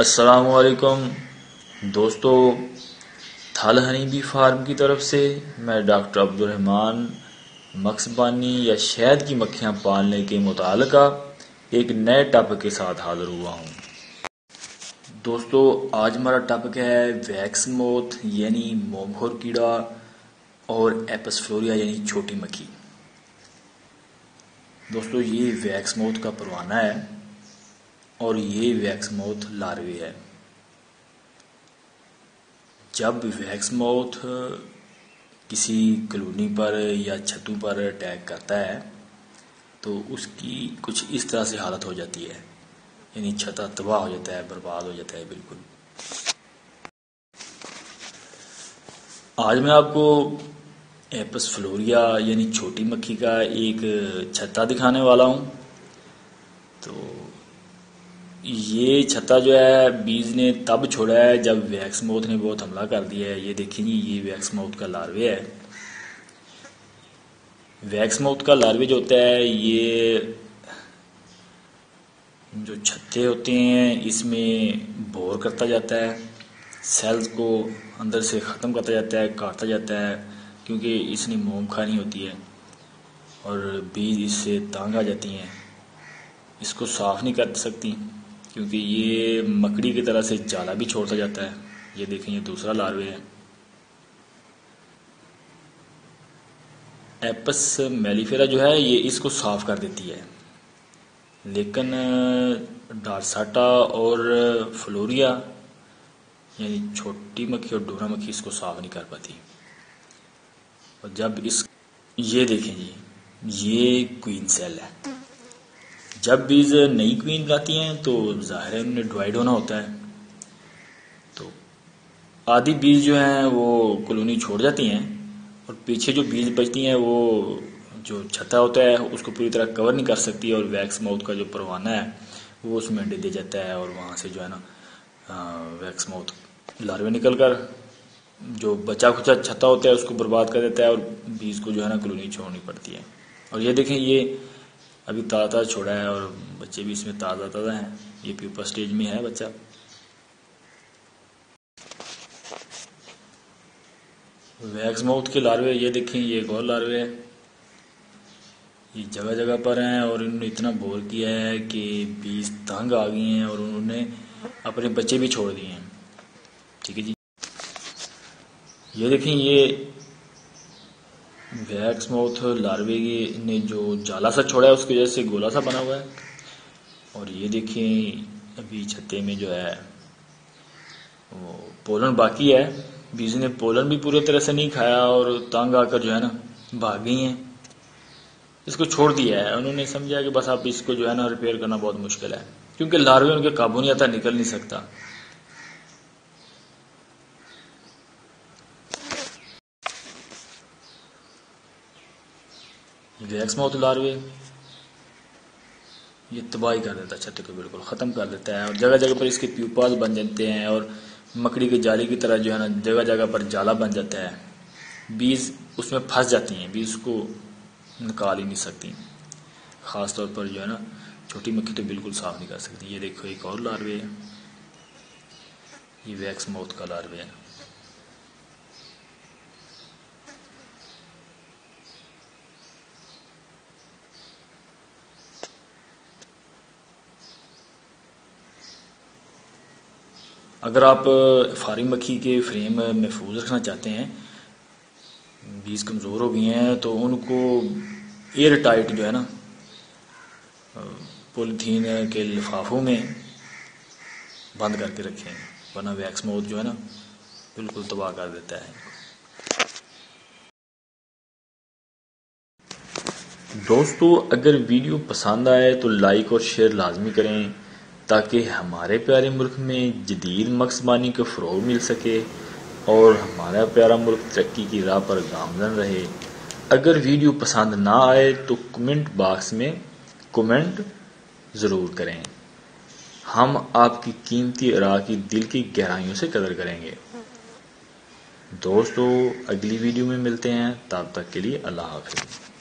अस्सलामुअलैकुम दोस्तों, थल हनी बी फार्म की तरफ से मैं डॉक्टर अब्दुल रहमान मक्सबानी या शहद की मक्खियाँ पालने के मुतालिका एक नए टॉपिक के साथ हाज़िर हुआ हूँ। दोस्तों, आज हमारा टॉपिक है वैक्स मोथ यानी मोमखोर कीड़ा और एपिस फ्लोरिया यानी छोटी मक्खी। दोस्तों, ये वैक्स मोथ का परवाना है और ये वैक्स मोथ लार्वे है। जब वैक्स मोथ किसी कॉलोनी पर या छतों पर अटैक करता है तो उसकी कुछ इस तरह से हालत हो जाती है, यानी छता तबाह हो जाता है, बर्बाद हो जाता है बिल्कुल। आज मैं आपको एपिस फ्लोरिया यानी छोटी मक्खी का एक छत्ता दिखाने वाला हूँ। तो ये छत्ता जो है बीज ने तब छोड़ा है जब वैक्स मोथ ने बहुत हमला कर दिया है। ये देखिए जी, ये वैक्स मोथ का लार्वे है। वैक्स मोथ का लार्वे जो होता है, ये जो छत्ते होते हैं इसमें बोर करता जाता है, सेल्स को अंदर से ख़त्म करता जाता है, काटता जाता है, क्योंकि इसमें मोम खानी होती है और बीज इससे तंग आ जाती हैं, इसको साफ़ नहीं कर सकती क्योंकि ये मकड़ी की तरह से जाला भी छोड़ता जाता है। ये देखें, ये दूसरा लार्वे है एपिस मेलिफेरा जो है, ये इसको साफ कर देती है, लेकिन डॉर्साटा और फ्लोरिया यानी छोटी मक्खी और डोरा मक्खी इसको साफ नहीं कर पाती। और जब इस ये देखें जी, ये क्वीन सेल है। जब बीज नई क्वीन बनाती हैं तो ज़ाहिर है उन्हें डिवाइड होना होता है, तो आधी बीज जो हैं वो कॉलोनी छोड़ जाती हैं और पीछे जो बीज बचती हैं वो जो छत्ता होता है उसको पूरी तरह कवर नहीं कर सकती, और वैक्स माउथ का जो परवाना है वो उसमें अंडे दे जाता है और वहाँ से जो है ना वैक्स माउथ लार्वे निकल कर जो बचा खुचा छत्ता होता है उसको बर्बाद कर देता है और बीज को जो है ना कॉलोनी छोड़नी पड़ती है। और ये देखें, ये अभी ताज़ा छोड़ा है और बच्चे भी इसमें ताज़ा हैं, ये प्यूपा स्टेज में है बच्चा। वैक्स माउथ के लार्वे ये देखें, ये एक और लार्वे है, ये जगह जगह पर हैं और इन्होंने इतना बोर किया है कि बीज तंग आ गई हैं और उन्होंने अपने बच्चे भी छोड़ दिए हैं। ठीक है जी, ये देखें, ये वैक्स माउथ लार्वे ने जो जाला सा छोड़ा है उसकी वजह से गोला सा बना हुआ है। और ये देखें, अभी छत्ते में जो है वो पोलन बाकी है, बीज ने पोलन भी पूरी तरह से नहीं खाया और तंग आकर जो है ना भाग गई हैं, इसको छोड़ दिया है। उन्होंने समझा कि बस आप इसको जो है ना रिपेयर करना बहुत मुश्किल है, क्योंकि लार्वे उनके काबू नहीं आता, निकल नहीं सकता। वैक्स माउथ लार्वे ये तबाही कर देता है, छत्ते को बिल्कुल ख़त्म कर देता है और जगह जगह पर इसके प्यूपाज बन जाते हैं और मकड़ी के जाले की तरह जो है ना जगह जगह पर जाला बन जाता है, बीज उसमें फंस जाती हैं, बीज उसको निकाल ही नहीं सकती। ख़ास तौर पर जो है ना छोटी मक्खी तो बिल्कुल साफ नहीं कर सकती। ये देखो, एक और लार्वे है, ये वैक्स माउथ का लार्वे है। अगर आप फारिग मक्खी के फ्रेम महफूज रखना चाहते हैं, बीज कमज़ोर हो गई हैं, तो उनको एयर टाइट जो है ना पॉलीथीन के लिफाफों में बंद करके रखें, वरना वैक्स माउथ जो है ना बिल्कुल तबाह कर देता है। दोस्तों, अगर वीडियो पसंद आए तो लाइक और शेयर लाजमी करें ताकि हमारे प्यारे मुल्क में जदीद मक्सबानी को फ़रोग़ मिल सके और हमारा प्यारा मुल्क तरक्की की राह पर गामज़न रहे। अगर वीडियो पसंद ना आए तो कमेंट बॉक्स में कमेंट ज़रूर करें, हम आपकी कीमती राय की दिल की गहराइयों से कदर करेंगे। दोस्तों, अगली वीडियो में मिलते हैं, तब तक के लिए अल्लाह हाफ़िज़।